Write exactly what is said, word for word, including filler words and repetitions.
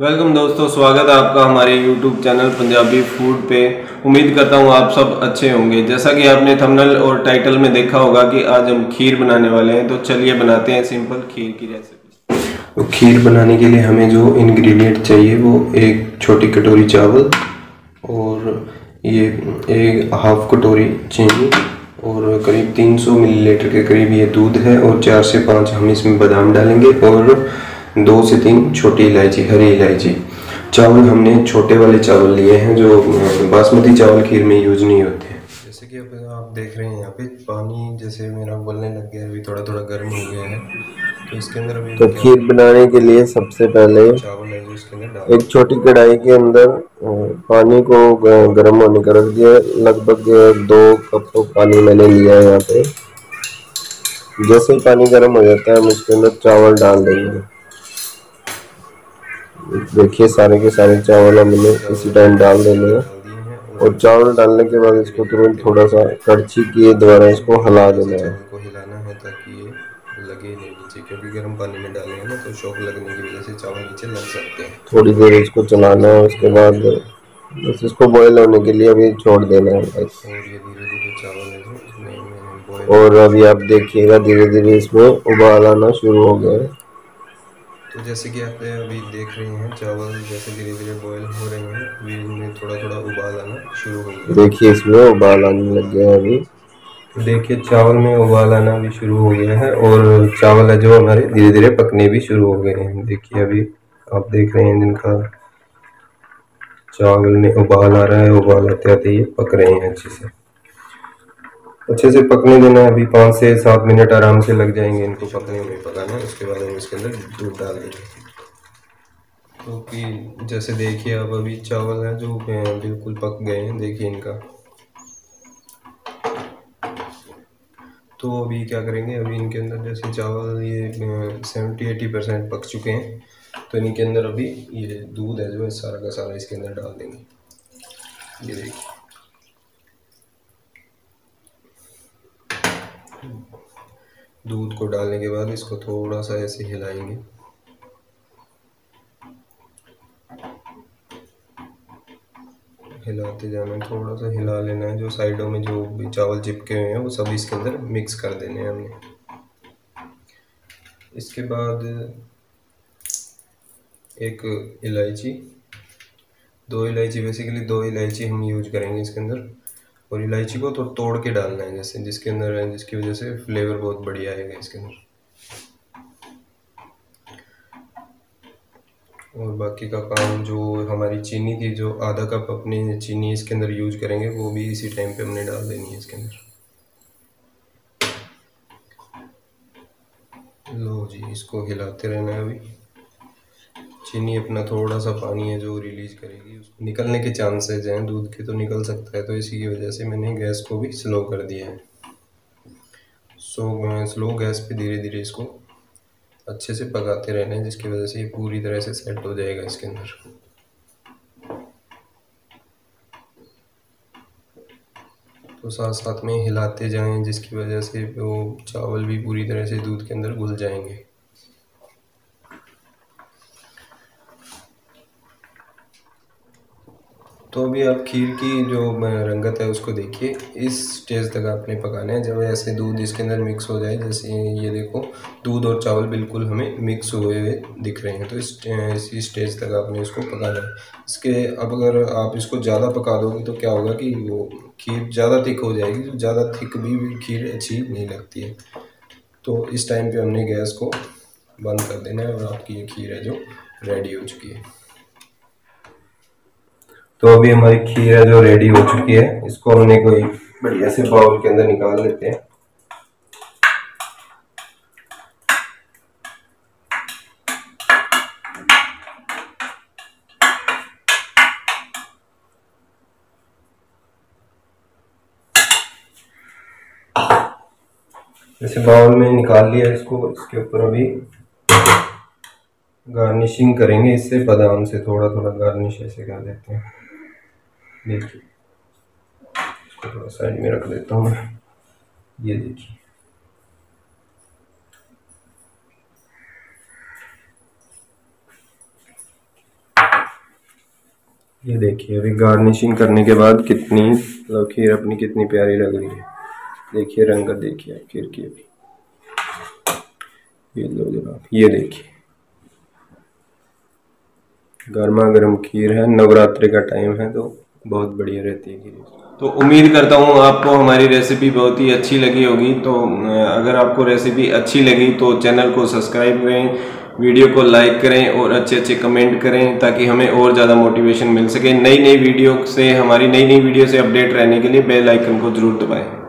Welcome दोस्तों, स्वागत है आपका हमारे यूट्यूब चैनल पंजाबी फूड पे। उम्मीद करता हूँ आप सब अच्छे होंगे। जैसा कि आपने थंबनेल और टाइटल में देखा होगा कि आज हम खीर बनाने वाले हैं, तो चलिए बनाते हैं सिंपल खीर की रेसिपी। तो खीर बनाने के लिए हमें जो इंग्रेडिएंट चाहिए वो एक छोटी कटोरी चावल और ये एक हाफ कटोरी चीनी और करीब तीन सौ मिलीलीटर के करीब ये दूध है और चार से पाँच हम इसमें बादाम डालेंगे और दो से तीन छोटी इलायची, हरी इलायची। चावल हमने छोटे वाले चावल लिए हैं जो बासमती चावल खीर में यूज नहीं होते हैं। जैसे कि आप देख रहे हैं यहाँ पे पानी जैसे मेरा उबलने लग गया है, अभी थोड़ा थोड़ा गर्म हो गया है। तो इसके अंदर अभी तो खीर बनाने के लिए सबसे पहले चावल है उसके अंदर एक छोटी कढ़ाई के अंदर पानी को गर्म होने का रख दिया। लगभग दो कप तो पानी मैंने लिया है। यहाँ पे जैसे ही पानी गर्म हो जाता है हम इसके अंदर चावल डाल देंगे। देखिए सारे के सारे चावल हमने इसी टाइम डाल देने हैं और चावल डालने के बाद इसको तुरंत थोड़ा सा कड़छी के द्वारा इसको हिला देना है। इसको हिलाना है ताकि ये लगे नहीं नीचे, क्योंकि गर्म पानी में डालेंगे ना तो शॉक लगने की वजह से चावल नीचे लग सकते हैं। थोड़ी देर इसको चलाना है, उसके बाद बस इसको बॉयल होने के लिए अभी छोड़ देना है। बस धीरे धीरे चावल है और अभी आप देखिएगा धीरे धीरे इसमें उबाल आना शुरू हो गया है। तो जैसे कि आप अभी देख रहे हैं चावल जैसे धीरे धीरे बॉयल हो रहे हैं, अभी इनमें थोड़ा थोड़ा उबाल आना शुरू हो गया। देखिए इसमें उबाल आने लग गया है। अभी देखिए चावल में उबाल आना भी शुरू हो गया है और चावल है जो हमारे धीरे धीरे पकने भी शुरू हो गए हैं। देखिए अभी आप देख रहे हैं जिनका चावल में उबाल आ रहा है, उबाल आते आते ये पक रहे हैं। अच्छे से अच्छे से पकने देना है। अभी पाँच से सात मिनट आराम से लग जाएंगे इनको पकने में, पकाना। उसके बाद हम इसके अंदर दूध डाल देंगे। तो कि जैसे देखिए आप अभी चावल है जो बिल्कुल पक गए हैं। देखिए इनका तो अभी क्या करेंगे, अभी इनके अंदर जैसे चावल ये सेवेंटी एटी परसेंट पक चुके हैं तो इनके अंदर अभी ये दूध है जो है सारा का सारा इसके अंदर डाल देंगे। ये देखिए दूध को डालने के बाद इसको थोड़ा सा ऐसे हिलाएंगे। हिलाते जाना, थोड़ा सा हिला लेना है। जो साइडों में जो भी चावल चिपके हुए हैं वो सब इसके अंदर मिक्स कर देने हैं हमने। इसके बाद एक इलायची, दो इलायची, बेसिकली दो इलायची हम यूज करेंगे इसके अंदर। और इलायची को तो तोड़ के डालना है जैसे, जिसके अंदर है, जिसकी वजह से फ्लेवर बहुत बढ़िया आएगा इसके अंदर। और बाकी का काम जो हमारी चीनी थी, जो आधा कप अपनी चीनी इसके अंदर यूज करेंगे वो भी इसी टाइम पे हमने डाल देनी है इसके अंदर। लो जी, इसको हिलाते रहना है। अभी चीनी अपना थोड़ा सा पानी है जो रिलीज करेगी, उसको निकलने के चांसेज हैं, दूध के तो निकल सकता है। तो इसी की वजह से मैंने गैस को भी स्लो कर दिया है। सो स्लो गैस पे धीरे धीरे इसको अच्छे से पकाते रहना है, जिसकी वजह से ये पूरी तरह से सेट हो जाएगा इसके अंदर। तो साथ साथ में हिलाते जाएं, जिसकी वजह से वो चावल भी पूरी तरह से दूध के अंदर घुल जाएंगे। तो अभी आप खीर की जो रंगत है उसको देखिए, इस स्टेज तक आपने पकाना है। जब ऐसे दूध इसके अंदर मिक्स हो जाए, जैसे ये देखो दूध और चावल बिल्कुल हमें मिक्स हुए हुए दिख रहे हैं, तो इस इसी स्टेज तक आपने इसको पकाना है। इसके अब अगर आप इसको ज़्यादा पका दोगे तो क्या होगा कि वो खीर ज़्यादा थिक हो जाएगी, तो ज़्यादा थिक भी, भी खीर अच्छी नहीं लगती है। तो इस टाइम पर हमने गैस को बंद कर देना है और आपकी ये खीर है जो रेडी हो चुकी है। तो अभी हमारी खीर है जो रेडी हो चुकी है। इसको हमने कोई बढ़िया से बाउल के अंदर निकाल लेते हैं। जैसे बाउल में निकाल लिया इसको, इसके ऊपर अभी गार्निशिंग करेंगे। इससे बादाम से थोड़ा थोड़ा गार्निश ऐसे कर देते हैं। देखिए इसको थोड़ा साइड में रख देता हूँ। ये देखिए ये देखिए अभी गार्निशिंग करने के बाद कितनी मतलब खीर अपनी कितनी प्यारी लग रही है। देखिए रंग देखिए आप खीर की अभी ये लो जब आप ये देखिए गर्मा गर्म खीर है। नवरात्रि का टाइम है तो बहुत बढ़िया रहती है खीर। तो उम्मीद करता हूँ आपको हमारी रेसिपी बहुत ही अच्छी लगी होगी। तो अगर आपको रेसिपी अच्छी लगी तो चैनल को सब्सक्राइब करें, वीडियो को लाइक करें और अच्छे अच्छे कमेंट करें ताकि हमें और ज़्यादा मोटिवेशन मिल सके। नई नई वीडियो से हमारी नई नई वीडियो से अपडेट रहने के लिए बेल आइकन को ज़रूर दबाएं।